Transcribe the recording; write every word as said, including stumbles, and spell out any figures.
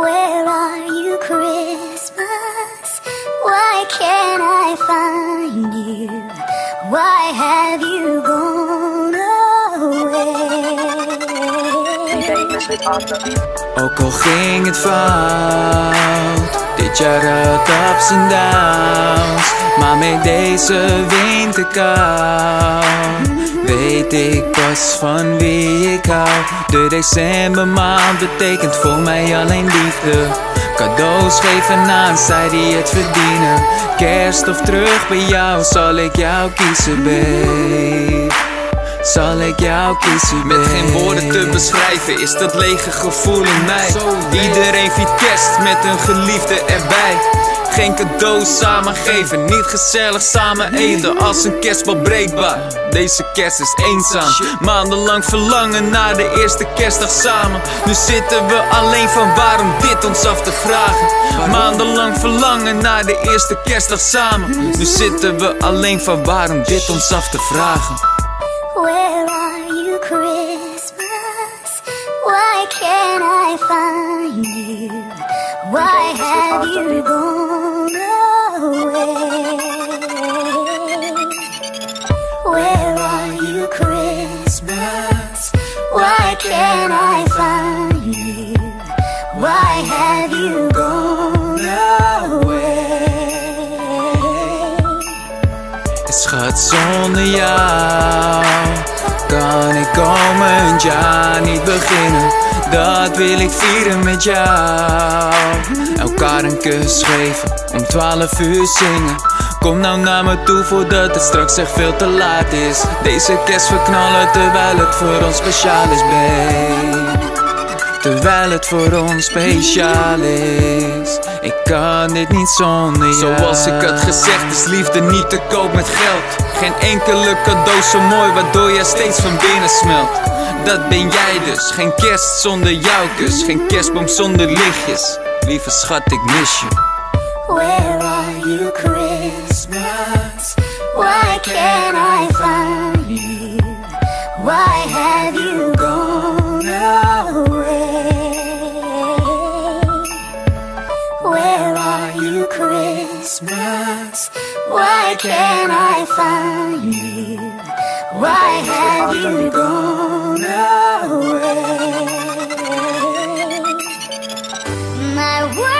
Where are you, Christmas? Why can't I find you? Why have you gone away? Ook al ging het fout, dit jaar had ups en downs, maar met deze winterkou weet ik pas van wie ik hou. De decembermaand betekent voor mij alleen liefde. Cadeaus geven aan zij die het verdienen. Kerst of terug bij jou, zal ik jou kiezen, babe. Zal ik jou kiezen, babe. Met geen woorden te beschrijven is dat lege gevoel in mij. Iedereen viert kerst met een geliefde erbij. Geen cadeaus samen geven, niet gezellig samen eten. Als een kerstbal breekbaar, deze kerst is eenzaam. Maandenlang verlangen naar de eerste kerstdag samen. Nu zitten we alleen van waarom dit ons af te vragen. Maandenlang verlangen naar de eerste kerstdag samen. Nu zitten we alleen van waarom dit ons af te vragen. Where are you, Christmas? Why can't I find you? Why have you gone? Why can't I find you? Why have you gone away? Schat, zonder jou kan ik komend jaar niet beginnen. Dat wil ik vieren met jou. Elkaar een kus geven, om twaalf uur zingen. Kom nou naar me toe voordat het straks echt veel te laat is. Deze kerst verknallen terwijl het voor ons speciaal is, babe. Terwijl het voor ons speciaal is. Ik kan dit niet zonder jou. Zoals ik had gezegd is liefde niet te koop met geld. Geen enkele cadeau zo mooi waardoor jij steeds van binnen smelt. Dat ben jij dus, geen kerst zonder jouw kus. Geen kerstboom zonder lichtjes, lieve schat ik mis je. Where are you, Christmas? Why can't I find you? Why have you gone away? Where are you, Christmas? Why can't I find you? Why have you gone away? My world